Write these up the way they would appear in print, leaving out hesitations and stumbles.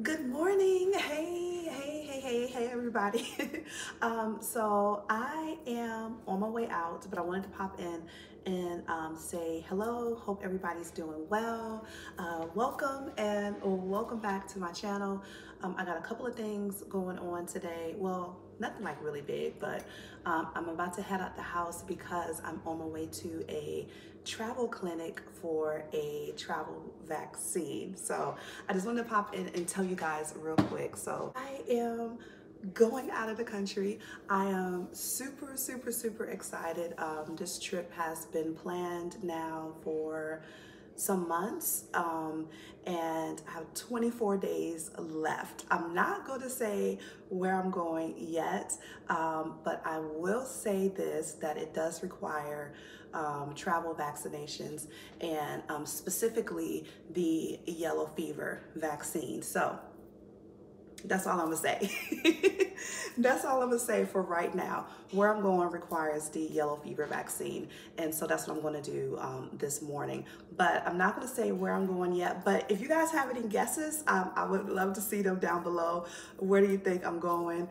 Good morning. Hey everybody. So I am on my way out, but I wanted to pop in and say hello. Hope everybody's doing well. Welcome and welcome back to my channel. I got a couple of things going on today. Well, nothing like really big, but I'm about to head out the house because I'm on my way to a travel clinic for a travel vaccine. So I just wanted to pop in and tell you guys real quick. So I am going out of the country. I am super excited. This trip has been planned now for some months, and I have 24 days left. I'm not going to say where I'm going yet, but I will say this, that it does require travel vaccinations, and specifically the yellow fever vaccine. So that's all I'm gonna say. That's all I'm gonna say for right now. Where I'm going requires the yellow fever vaccine, and so that's what I'm gonna do this morning. But I'm not gonna say where I'm going yet, but if you guys have any guesses, I would love to see them down below. Where do you think I'm going?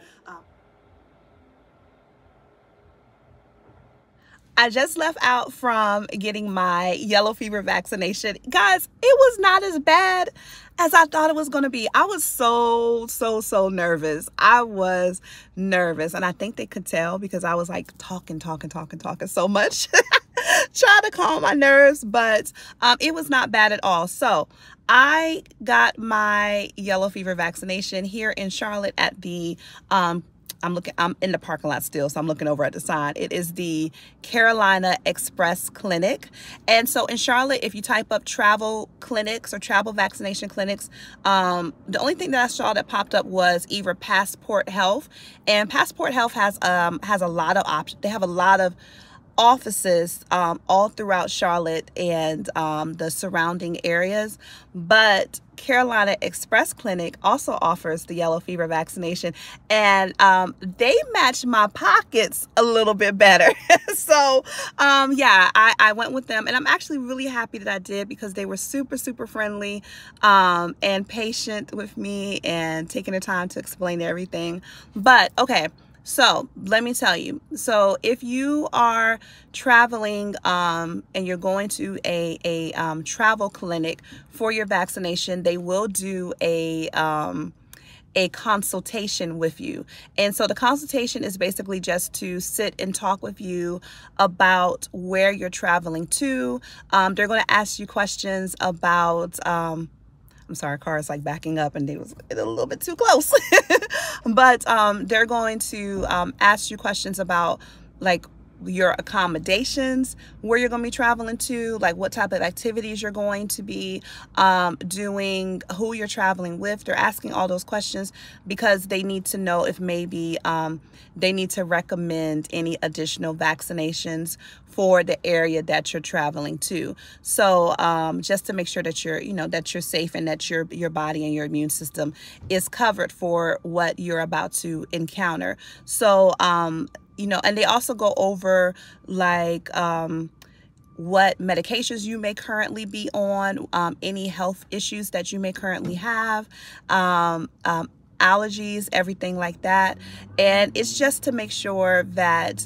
I just left out from getting my yellow fever vaccination. Guys, it was not as bad as I thought it was going to be. I was so nervous. I was nervous, and I think they could tell because I was like talking so much, trying to calm my nerves, but it was not bad at all. So I got my yellow fever vaccination here in Charlotte at the I'm in the parking lot still, so I'm looking over at the sign. It is the Carolina Express Clinic. And so in Charlotte, if you type up travel clinics or travel vaccination clinics, the only thing that I saw that popped up was either Passport Health. And Passport Health has a lot of options. They have a lot of offices all throughout Charlotte and the surrounding areas, but Carolina Express Clinic also offers the yellow fever vaccination, and they match my pockets a little bit better. So yeah, I went with them, and I'm actually really happy that I did because they were super friendly and patient with me and taking the time to explain everything. But okay, so let me tell you, so if you are traveling and you're going to a travel clinic for your vaccination, they will do a consultation with you. And so the consultation is basically just to sit and talk with you about where you're traveling to. They're going to ask you questions about, I'm sorry, car is like backing up and it was a little bit too close. But they're going to ask you questions about like your accommodations, where you're going to be traveling to, like what type of activities you're going to be doing, who you're traveling with. They're asking all those questions because they need to know if maybe they need to recommend any additional vaccinations for the area that you're traveling to. So just to make sure that you're, you know, that you're safe and that your body and your immune system is covered for what you're about to encounter. So you know, and they also go over like what medications you may currently be on, any health issues that you may currently have, allergies, everything like that. And it's just to make sure that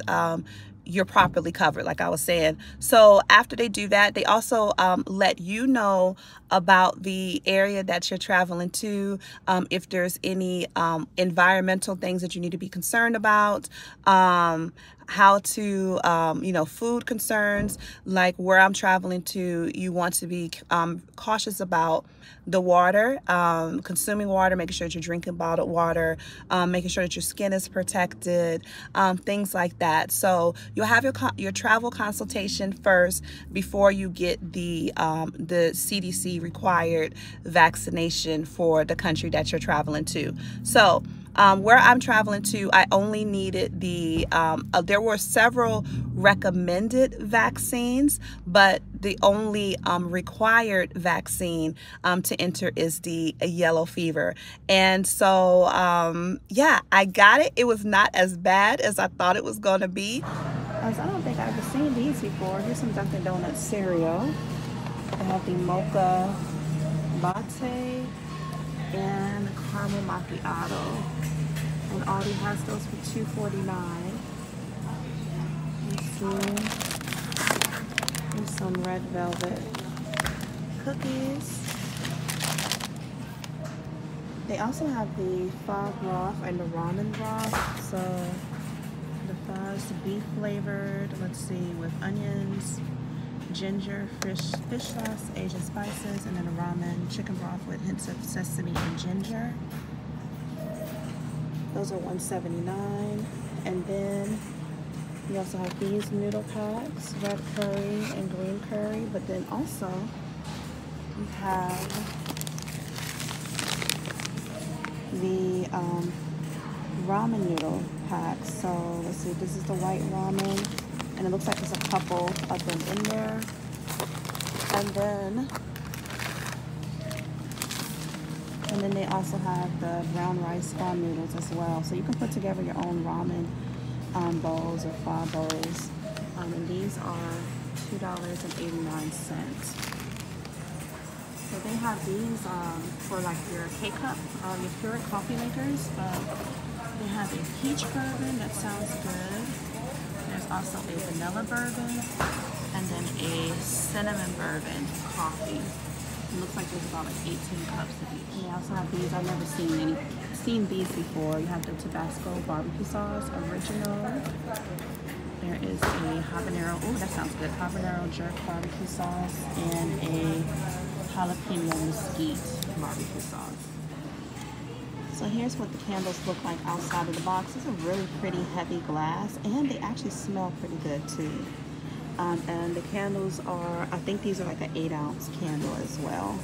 you're properly covered, like I was saying. So after they do that, they also let you know about the area that you're traveling to, if there's any environmental things that you need to be concerned about, how to, you know, food concerns, like where I'm traveling to, you want to be cautious about the water, consuming water, making sure that you're drinking bottled water, making sure that your skin is protected, things like that. So you'll have your travel consultation first before you get the CDC required vaccination for the country that you're traveling to. So where I'm traveling to, I only needed the, there were several recommended vaccines, but the only required vaccine to enter is the yellow fever. And so, yeah, I got it. It was not as bad as I thought it was going to be. I don't think I've ever seen these before. Here's some Dunkin' Donuts cereal. I have the mocha latte and caramel macchiato. And Aldi has those for $2.49. There's some red velvet cookies. They also have the fog broth and the ramen broth. So the fog is beef flavored. Let's see, with onions, ginger, fish sauce, Asian spices, and then a ramen chicken broth with hints of sesame and ginger. Those are $1.79. And then we also have these noodle packs, red curry and green curry, but then also we have the ramen noodle pack. So let's see, this is the white ramen, and it looks like there's a couple of them in there. And then they also have the brown rice pho noodles as well. So you can put together your own ramen bowls or pho bowls, and these are $2.89. So they have these for like your K-cup, your Keurig coffee makers, but they have a peach bourbon, that sounds good. There's also a vanilla bourbon, and then a cinnamon bourbon coffee. It looks like there's about like 18 cups of each. And they also have these. I've never seen these before. You have the Tabasco barbecue sauce original. There is a habanero. Oh, that sounds good. Habanero jerk barbecue sauce and a jalapeno mesquite barbecue sauce. So here's what the candles look like outside of the box. It's a really pretty heavy glass, and they actually smell pretty good too. And the candles are, I think these are like an 8-ounce candle as well.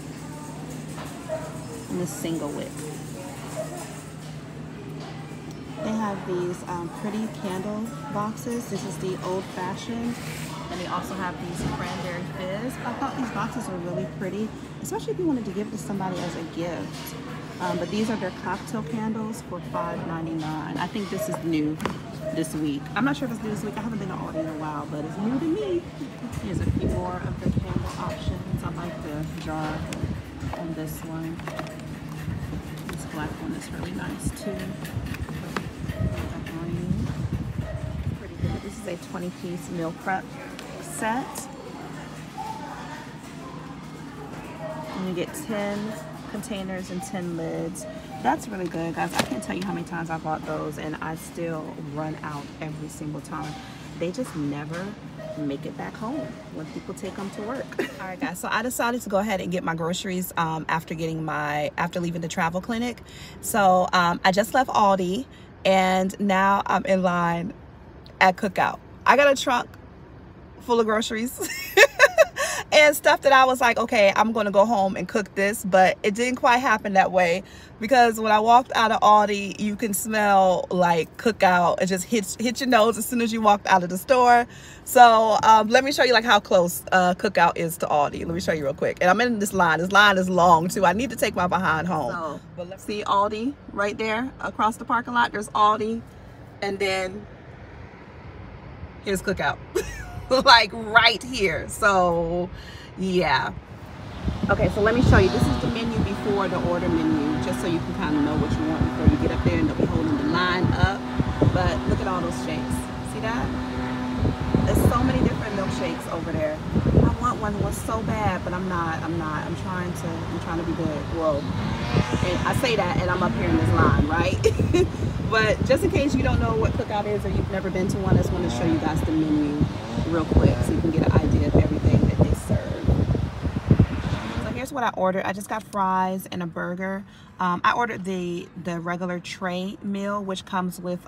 And a single wick. They have these pretty candle boxes. This is the old fashioned. And they also have these cranberry fizz. I thought these boxes were really pretty, especially if you wanted to give it to somebody as a gift. But these are their cocktail candles for $5.99. I think this is new this week. I'm not sure if it's new this week. I haven't been to Aldi in a while, but it's new to me. Here's a few more of the candle options. I like the jar on this one. This black one is really nice too. It's pretty good. This is a 20-piece meal prep set. And you get 10 containers and 10 lids. That's really good, guys. I can't tell you how many times I bought those, and I still run out every single time. They just never make it back home when people take them to work. All right, guys, so I decided to go ahead and get my groceries after leaving the travel clinic. So I just left Aldi, and now I'm in line at Cookout. I got a trunk full of groceries and stuff that I was like, okay, I'm gonna go home and cook this, but it didn't quite happen that way, because when I walked out of Aldi, you can smell like Cookout. It just hit your nose as soon as you walked out of the store. So let me show you like how close Cookout is to Aldi. Let me show you real quick. And I'm in this line. This line is long too. I need to take my behind home. So, but let's see Aldi right there across the parking lot. There's Aldi, and then here's Cookout. Like right here. So yeah, okay, so let me show you. This is the menu before the order menu, just so you can kind of know what you want before you get up there, and they'll be holding the line up. But look at all those shakes. See that? There's so many different milkshakes over there. I want one that was so bad, but I'm not. I'm trying to be good. Whoa. And I say that, and I'm up here in this line, right? But just in case you don't know what Cookout is, or you've never been to one, I just want to show you guys the menu real quick so you can get an idea of everything that they serve. So here's what I ordered. I just got fries and a burger. I ordered the regular tray meal, which comes with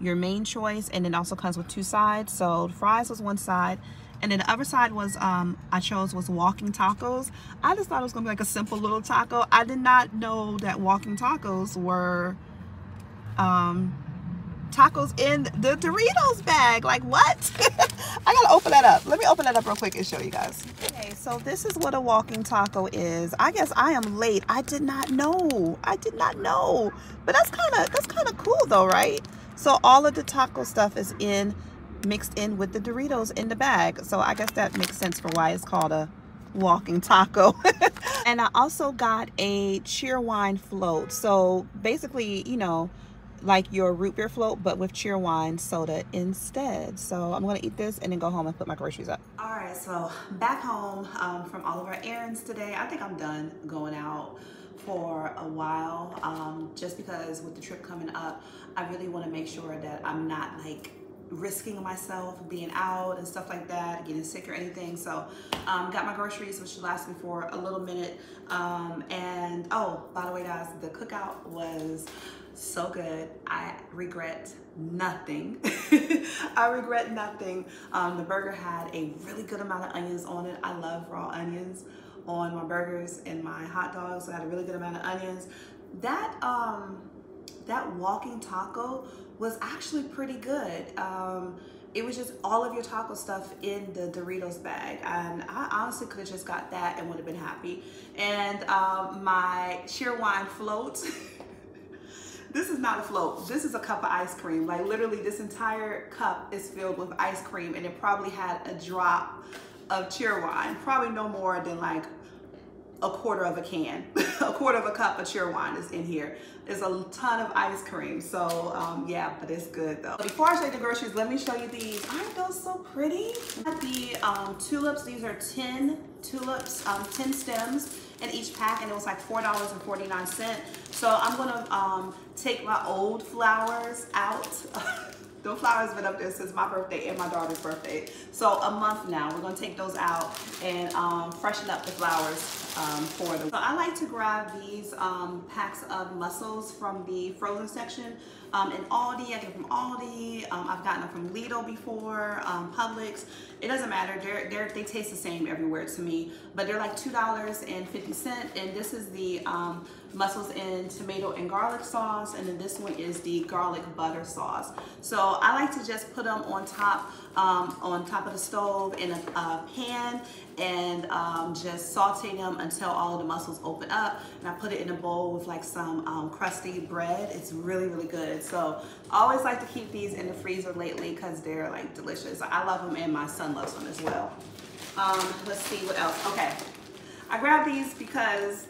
your main choice, and it also comes with two sides. So fries was one side, and then the other side was I chose walking tacos. I just thought it was gonna be like a simple little taco. I did not know that walking tacos were tacos in the Doritos bag. Like, what? I gotta open that up. Let me open that up real quick and show you guys. Okay, so this is what a walking taco is. I guess I am late. I did not know. But that's kind of cool though, right? So all of the taco stuff is mixed in with the Doritos in the bag. So I guess that makes sense for why it's called a walking taco. And I also got a Cheerwine float. So basically, you know, like your root beer float, but with Cheerwine soda instead. So I'm gonna eat this and then go home and put my groceries up. All right, so back home from all of our errands today. I think I'm done going out for a while, just because with the trip coming up, I really wanna make sure that I'm not like risking myself being out and stuff like that, getting sick or anything. So got my groceries, which last me for a little minute. And oh, by the way guys, the cookout was so good. I regret nothing. I regret nothing. The burger had a really good amount of onions on it. I love raw onions on my burgers and my hot dogs, so I had a really good amount of onions. That walking taco was actually pretty good. It was just all of your taco stuff in the Doritos bag, and I honestly could have just got that and would have been happy. And my Cheerwine float. This is not a float, this is a cup of ice cream. Like literally this entire cup is filled with ice cream, and it probably had a drop of Cheerwine, probably no more than like a quarter of a can, a quarter of a cup of Cheerwine is in here. There's a ton of ice cream. So yeah, but it's good though. Before I show you the groceries, let me show you these. Aren't those so pretty? The tulips, these are 10 tulips, 10 stems in each pack, and it was like $4.49. So I'm gonna take my old flowers out. Those flowers been up there since my birthday and my daughter's birthday. So a month now, we're gonna take those out and freshen up the flowers for them. So I like to grab these packs of mussels from the frozen section in Aldi. I get them from Aldi. I've gotten them from Lidl before, Publix. It doesn't matter, they taste the same everywhere to me, but they're like $2.50. And this is the mussels in tomato and garlic sauce, and then this one is the garlic butter sauce. So I like to just put them on top of the stove in a pan, and just saute them until all of the mussels open up, and I put it in a bowl with like some crusty bread. It's really, really good. So I always like to keep these in the freezer lately because they're like delicious. I love them, and my son loves them as well. Let's see what else. Okay, I grabbed these because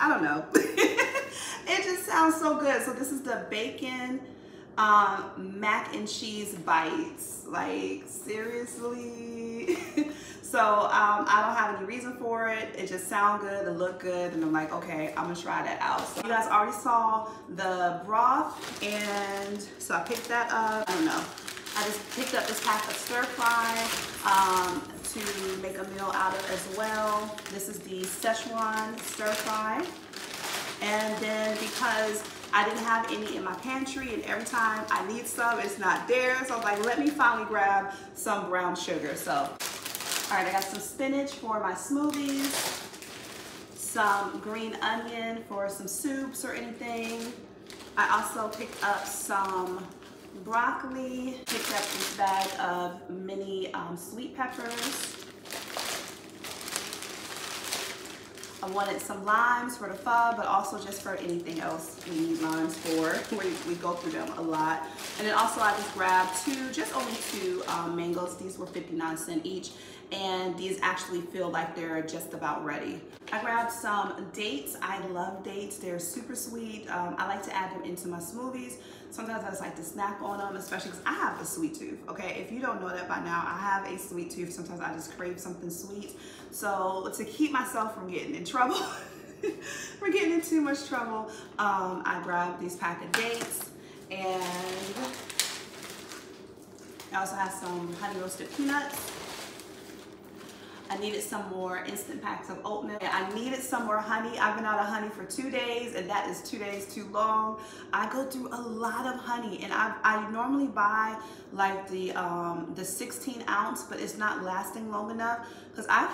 I don't know. It just sounds so good. So this is the bacon mac and cheese bites. Like seriously. So I don't have any reason for it. It just sounds good, it looked good, and I'm like, okay, I'm gonna try that out. So you guys already saw the broth, and so I picked that up. I don't know. I just picked up this pack of stir fry to make a meal out of as well. This is the Szechuan stir fry. And then because I didn't have any in my pantry, and every time I need some, it's not there. So I was like, let me finally grab some brown sugar. So, all right, I got some spinach for my smoothies, some green onion for some soups or anything. I also picked up some broccoli, picked up this bag of mini sweet peppers. I wanted some limes for the pho, but also just for anything else we need limes for. We go through them a lot. And then also I just grabbed only two mangoes. These were 59¢ each, and these actually feel like they're just about ready. I grabbed some dates. I love dates. They're super sweet. I like to add them into my smoothies. Sometimes I just like to snack on them, especially because I have a sweet tooth, okay? If you don't know that by now, I have a sweet tooth. Sometimes I just crave something sweet. So to keep myself from getting in trouble, we're getting in too much trouble, I grabbed these pack of dates, and I also have some honey roasted peanuts. I needed some more instant packs of oatmeal. I needed some more honey. I've been out of honey for 2 days, and that is 2 days too long. I go through a lot of honey, and I normally buy like the 16 ounce, but it's not lasting long enough because I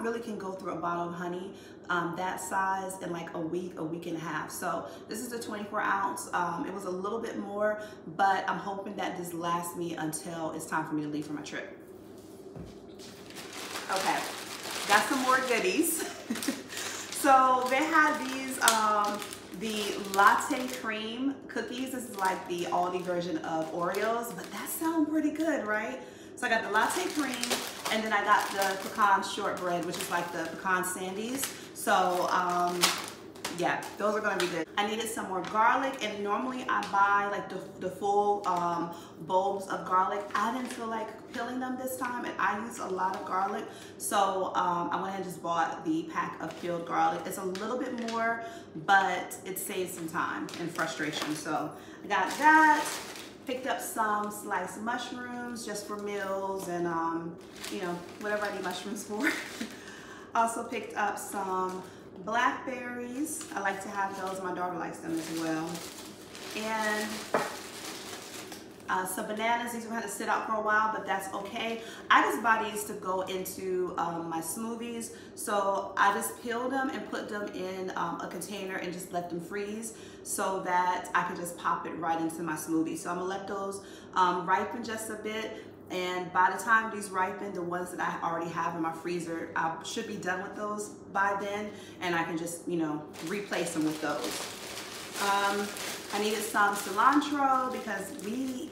really can go through a bottle of honey that size in like a week and a half. So this is a 24 ounce. It was a little bit more, but I'm hoping that this lasts me until it's time for me to leave for my trip. Okay, got some more goodies. So they had these, the latte cream cookies. This is like the Aldi version of Oreos, but that sounds pretty good, right? So I got the latte cream, And then I got the pecan shortbread, which is like the pecan sandies. So yeah, those are gonna be good. I needed some more garlic, and normally I buy like the full bulbs of garlic. I didn't feel like peeling them this time, and I use a lot of garlic, so I went ahead and just bought the pack of peeled garlic. It's a little bit more, but it saves some time and frustration. So I got that. Picked up some sliced mushrooms just for meals and you know, whatever I need mushrooms for. Also picked up some blackberries. I like to have those. My daughter likes them as well. And some bananas. These will have to sit out for a while, but that's okay. I just buy these to go into my smoothies. So I just peel them and put them in a container and just let them freeze so that I can just pop it right into my smoothie. So I'm gonna let those ripen just a bit. And by the time these ripen, the ones that I already have in my freezer, I should be done with those by then, and I can just, you know, replace them with those. I needed some cilantro because we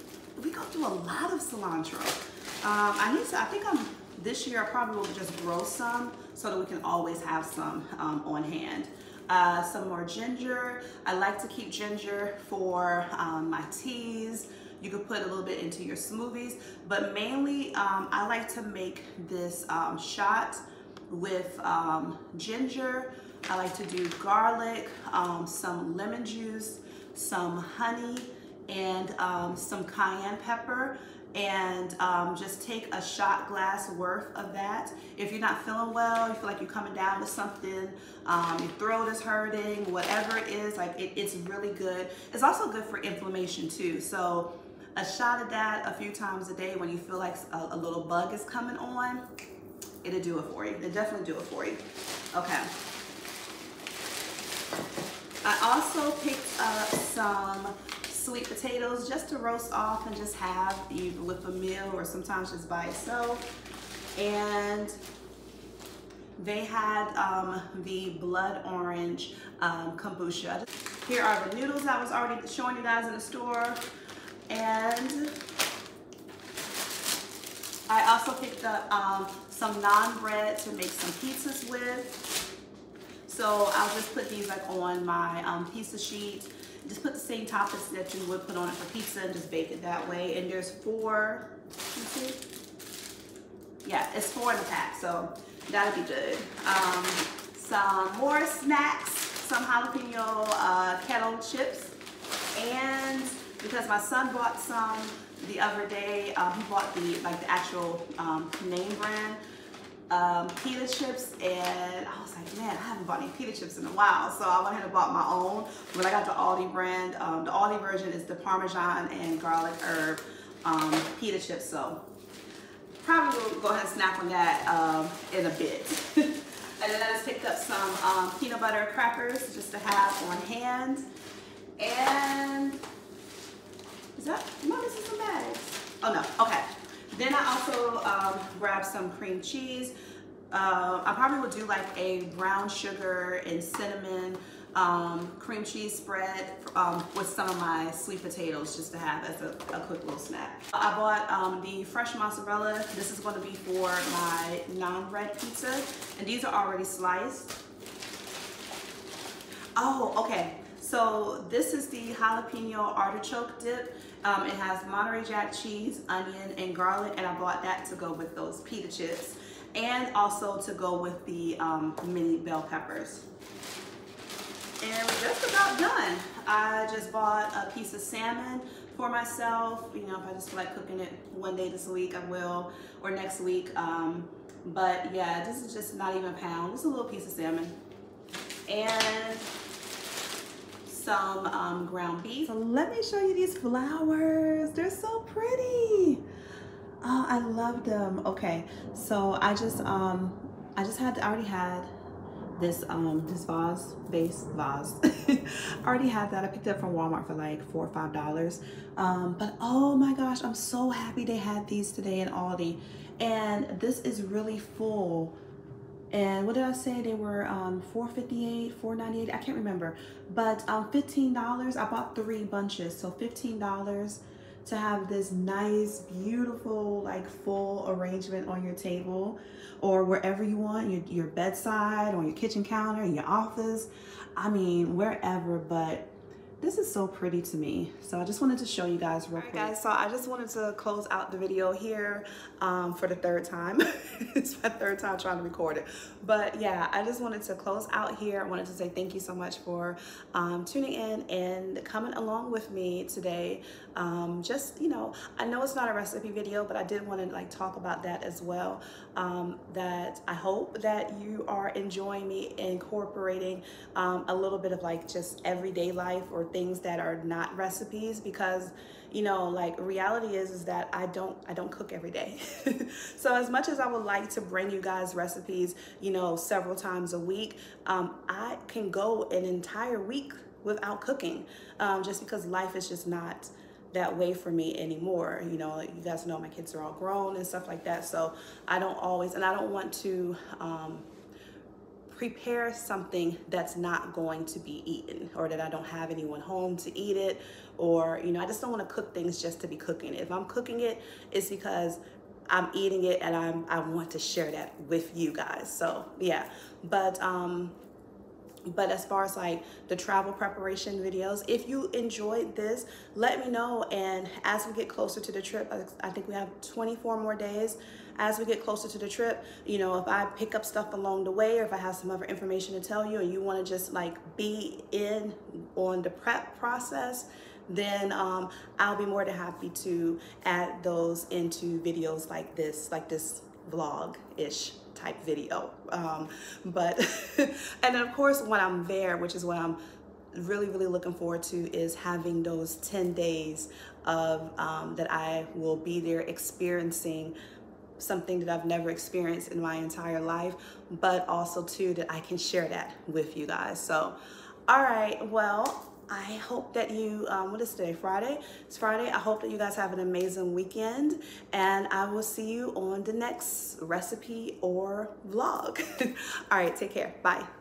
go through a lot of cilantro. I think this year I probably will just grow some so that we can always have some on hand. Some more ginger. I like to keep ginger for my teas. You could put a little bit into your smoothies, but mainly I like to make this shot with ginger. I like to do garlic, some lemon juice, some honey, and some cayenne pepper, and just take a shot glass worth of that. If you're not feeling well, you feel like you're coming down with something, your throat is hurting, whatever it is, like it's really good. It's also good for inflammation too. So a shot of that a few times a day when you feel like a little bug is coming on, it'll do it for you. It'll definitely do it for you. Okay. I also picked up some sweet potatoes just to roast off and just have either with a meal or sometimes just by itself. And they had the blood orange kombucha. Here are the noodles I was already showing you guys in the store. And I also picked up some naan bread to make some pizzas with. So I'll just put these like on my pizza sheet. Just put the same toppings that you would put on it for pizza and just bake it that way. And there's four, yeah, it's four in the pack, so that'll be good. Some more snacks, some jalapeno kettle chips. And because my son bought some the other day, he bought the actual name brand. Pita chips, and I was like, man, I haven't bought any pita chips in a while, so I went ahead and bought my own. But I got the Aldi brand. The Aldi version is the Parmesan and garlic herb pita chips, so probably will go ahead and snack on that in a bit. And then I just picked up some peanut butter crackers just to have on hand. And is that, am I missing some bags? Oh no, okay. Then I also grabbed some cream cheese. I probably will do like a brown sugar and cinnamon cream cheese spread with some of my sweet potatoes just to have as a quick little snack. I bought the fresh mozzarella. This is going to be for my non-bread pizza, and these are already sliced. Oh, okay. So this is the jalapeno artichoke dip. It has Monterey Jack cheese, onion, and garlic, and I bought that to go with those pita chips and also to go with the mini bell peppers. And we're just about done. I just bought a piece of salmon for myself. You know, if I just feel like cooking it one day this week, I will, or next week. But yeah, this is just not even a pound. Just a little piece of salmon. And some ground beef. So let me show you these flowers. They're so pretty. Oh, I love them. Okay, so I already had this this vase. I already had that. I picked it up from Walmart for like $4 or $5. But oh my gosh, I'm so happy they had these today in Aldi. And this is really full. And what did I say? They were $4.58, $4.98, I can't remember. But $15, I bought 3 bunches. So $15 to have this nice, beautiful, like full arrangement on your table or wherever you want, your bedside, on your kitchen counter, in your office. I mean, wherever, but this is so pretty to me. So I just wanted to show you guys real quick. All right, guys, so I just wanted to close out the video here for the third time. It's my third time trying to record it. But yeah, I just wanted to close out here. I wanted to say thank you so much for tuning in and coming along with me today. Just, you know, I know it's not a recipe video, but I did want to like talk about that as well. That I hope that you are enjoying me incorporating a little bit of like just everyday life or things that are not recipes, because you know, like reality is that I don't cook every day. So as much as I would like to bring you guys recipes, you know, several times a week, I can go an entire week without cooking, just because life is just not that way for me anymore. You know, you guys know my kids are all grown and stuff like that, so I don't always, and I don't want to prepare something that's not going to be eaten, or that I don't have anyone home to eat it, or, you know, I just don't want to cook things just to be cooking it. If I'm cooking it, it's because I'm eating it and I want to share that with you guys. So yeah, but as far as like the travel preparation videos, if you enjoyed this, let me know. And as we get closer to the trip, I think we have 24 more days. As we get closer to the trip, you know, if I pick up stuff along the way, or if I have some other information to tell you and you want to just like be in on the prep process, then I'll be more than happy to add those into videos like this, vlog-ish type video. But and then of course when I'm there, which is what I'm really looking forward to, is having those 10 days of that I will be there experiencing something that I've never experienced in my entire life, but also too that I can share that with you guys. So all right, well, I hope that you, what is today, Friday? It's Friday. I hope that you guys have an amazing weekend, and I will see you on the next recipe or vlog. All right, take care, bye.